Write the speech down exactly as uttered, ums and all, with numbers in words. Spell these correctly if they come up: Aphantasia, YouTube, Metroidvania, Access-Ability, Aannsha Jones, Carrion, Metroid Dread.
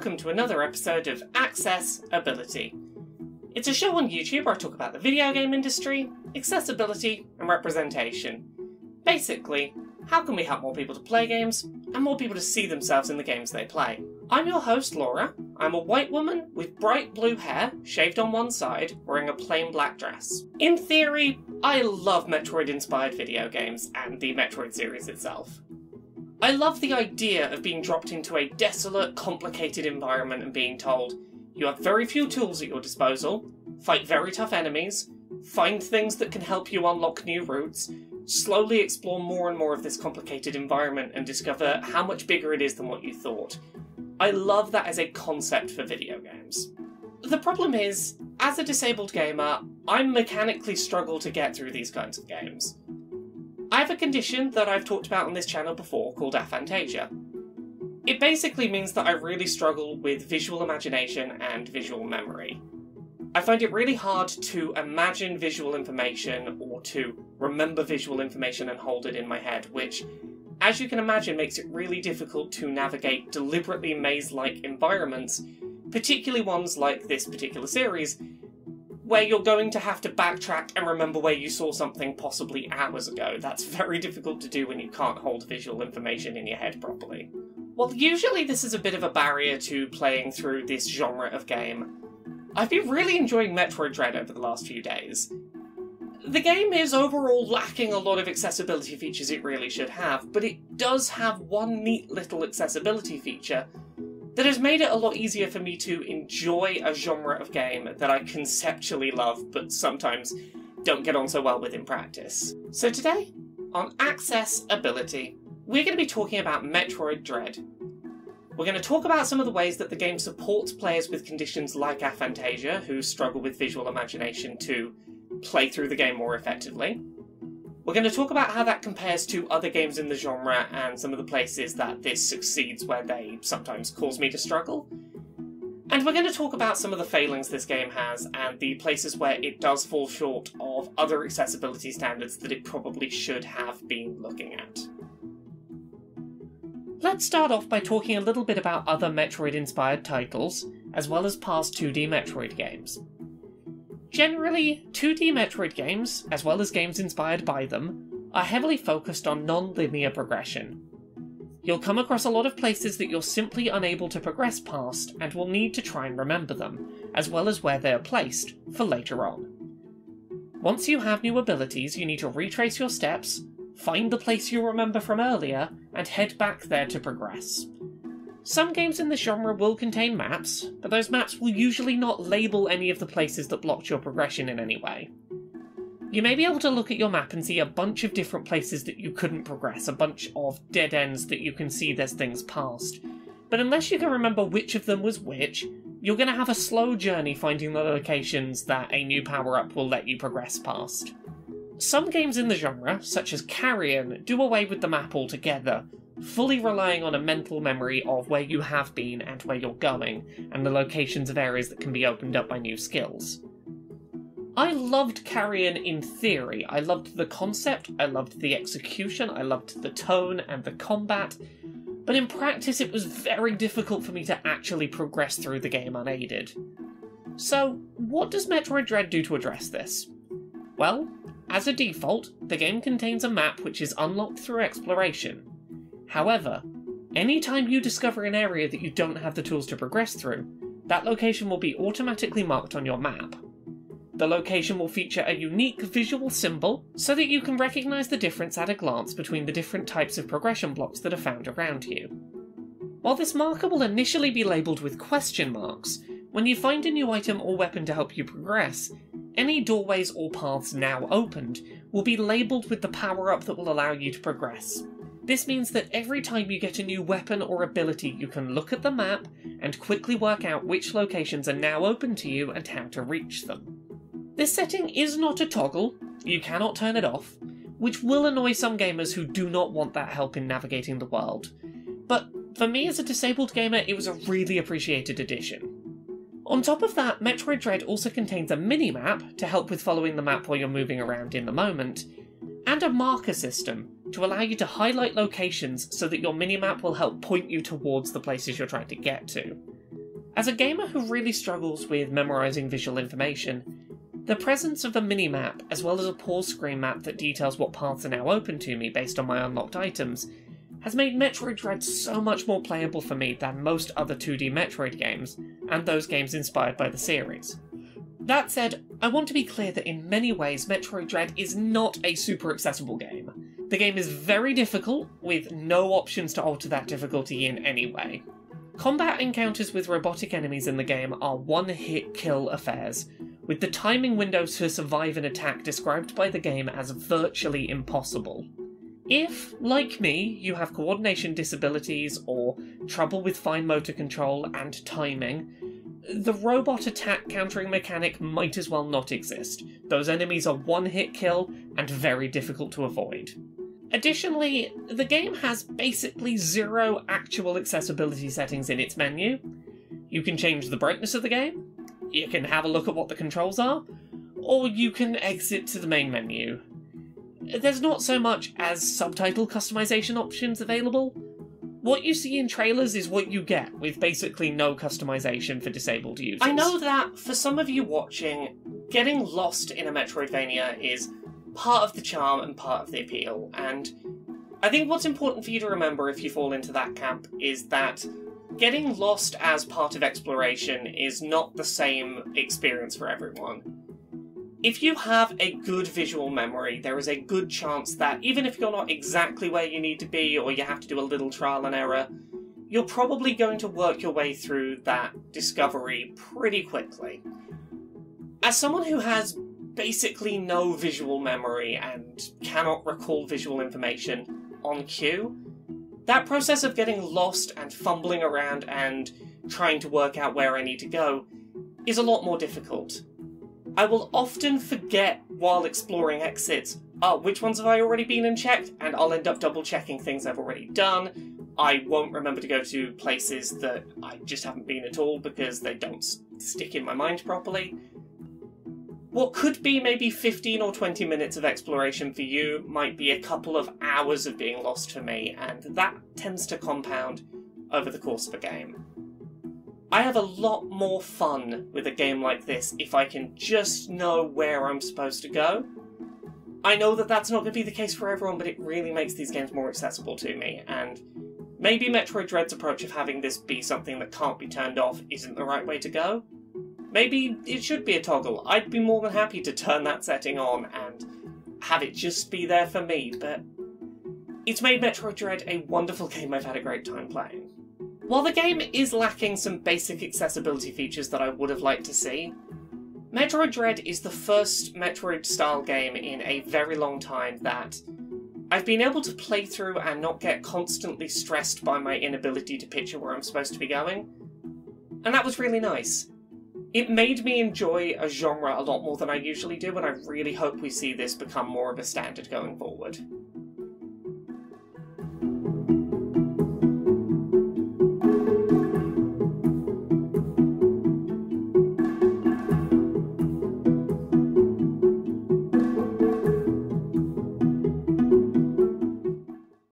welcome to another episode of Accessibility. It's a show on YouTube where I talk about the video game industry, accessibility and representation. Basically, how can we help more people to play games and more people to see themselves in the games they play? I'm your host Laura. I'm a white woman with bright blue hair, shaved on one side, wearing a plain black dress. In theory, I love Metroid-inspired video games and the Metroid series itself. I love the idea of being dropped into a desolate, complicated environment and being told, you have very few tools at your disposal, fight very tough enemies, find things that can help you unlock new routes, slowly explore more and more of this complicated environment and discover how much bigger it is than what you thought. I love that as a concept for video games. The problem is, as a disabled gamer, I mechanically struggle to get through these kinds of games. I have a condition that I've talked about on this channel before called aphantasia. It basically means that I really struggle with visual imagination and visual memory. I find it really hard to imagine visual information or to remember visual information and hold it in my head, which, as you can imagine, makes it really difficult to navigate deliberately maze-like environments, particularly ones like this particular series, where you're going to have to backtrack and remember where you saw something possibly hours ago. That's very difficult to do when you can't hold visual information in your head properly. While usually this is a bit of a barrier to playing through this genre of game, I've been really enjoying Metroid Dread over the last few days. The game is overall lacking a lot of accessibility features it really should have, but it does have one neat little accessibility feature that has made it a lot easier for me to enjoy a genre of game that I conceptually love, but sometimes don't get on so well with in practice. So today, on Accessibility, we're going to be talking about Metroid Dread. We're going to talk about some of the ways that the game supports players with conditions like aphantasia, who struggle with visual imagination, to play through the game more effectively. We're going to talk about how that compares to other games in the genre and some of the places that this succeeds where they sometimes cause me to struggle. And we're going to talk about some of the failings this game has and the places where it does fall short of other accessibility standards that it probably should have been looking at. Let's start off by talking a little bit about other Metroid-inspired titles, as well as past two D Metroid games. Generally, two D Metroid games, as well as games inspired by them, are heavily focused on non-linear progression. You'll come across a lot of places that you're simply unable to progress past and will need to try and remember them, as well as where they are placed, for later on. Once you have new abilities, you need to retrace your steps, find the place you remember from earlier, and head back there to progress. Some games in this genre will contain maps, but those maps will usually not label any of the places that blocked your progression in any way. You may be able to look at your map and see a bunch of different places that you couldn't progress, a bunch of dead ends that you can see there's things past, but unless you can remember which of them was which, you're going to have a slow journey finding the locations that a new power-up will let you progress past. Some games in the genre, such as Carrion, do away with the map altogether, fully relying on a mental memory of where you have been and where you're going, and the locations of areas that can be opened up by new skills. I loved Carrion in theory. I loved the concept, I loved the execution, I loved the tone and the combat, but in practice it was very difficult for me to actually progress through the game unaided. So, what does Metroid Dread do to address this? Well, as a default, the game contains a map which is unlocked through exploration. However, anytime you discover an area that you don't have the tools to progress through, that location will be automatically marked on your map. The location will feature a unique visual symbol so that you can recognise the difference at a glance between the different types of progression blocks that are found around you. While this marker will initially be labelled with question marks, when you find a new item or weapon to help you progress, any doorways or paths now opened will be labelled with the power-up that will allow you to progress. This means that every time you get a new weapon or ability, you can look at the map and quickly work out which locations are now open to you and how to reach them. This setting is not a toggle, you cannot turn it off, which will annoy some gamers who do not want that help in navigating the world. But for me as a disabled gamer, it was a really appreciated addition. On top of that, Metroid Dread also contains a mini-map to help with following the map while you're moving around in the moment, and a marker system to allow you to highlight locations so that your minimap will help point you towards the places you're trying to get to. As a gamer who really struggles with memorising visual information, the presence of a minimap, as well as a pause screen map that details what paths are now open to me based on my unlocked items, has made Metroid Dread so much more playable for me than most other two D Metroid games, and those games inspired by the series. That said, I want to be clear that in many ways Metroid Dread is not a super accessible game. The game is very difficult, with no options to alter that difficulty in any way. Combat encounters with robotic enemies in the game are one-hit kill affairs, with the timing windows to survive an attack described by the game as virtually impossible. If, like me, you have coordination disabilities or trouble with fine motor control and timing, the robot attack countering mechanic might as well not exist. Those enemies are one-hit kill and very difficult to avoid. Additionally, the game has basically zero actual accessibility settings in its menu. You can change the brightness of the game, you can have a look at what the controls are, or you can exit to the main menu. There's not so much as subtitle customization options available. What you see in trailers is what you get, with basically no customization for disabled users. I know that, for some of you watching, getting lost in a Metroidvania is part of the charm and part of the appeal, and I think what's important for you to remember if you fall into that camp is that getting lost as part of exploration is not the same experience for everyone. If you have a good visual memory, there is a good chance that even if you're not exactly where you need to be or you have to do a little trial and error, you're probably going to work your way through that discovery pretty quickly. As someone who has basically no visual memory and cannot recall visual information on cue, that process of getting lost and fumbling around and trying to work out where I need to go is a lot more difficult. I will often forget while exploring exits, oh, which ones have I already been and checked? And I'll end up double checking things I've already done. I won't remember to go to places that I just haven't been at all because they don't stick in my mind properly. What could be maybe fifteen or twenty minutes of exploration for you might be a couple of hours of being lost for me, and that tends to compound over the course of a game. I have a lot more fun with a game like this if I can just know where I'm supposed to go. I know that that's not going to be the case for everyone, but it really makes these games more accessible to me, and maybe Metroid Dread's approach of having this be something that can't be turned off isn't the right way to go. Maybe it should be a toggle. I'd be more than happy to turn that setting on and have it just be there for me, but it's made Metroid Dread a wonderful game I've had a great time playing. While the game is lacking some basic accessibility features that I would have liked to see, Metroid Dread is the first Metroid-style game in a very long time that I've been able to play through and not get constantly stressed by my inability to picture where I'm supposed to be going, and that was really nice. It made me enjoy a genre a lot more than I usually do, and I really hope we see this become more of a standard going forward.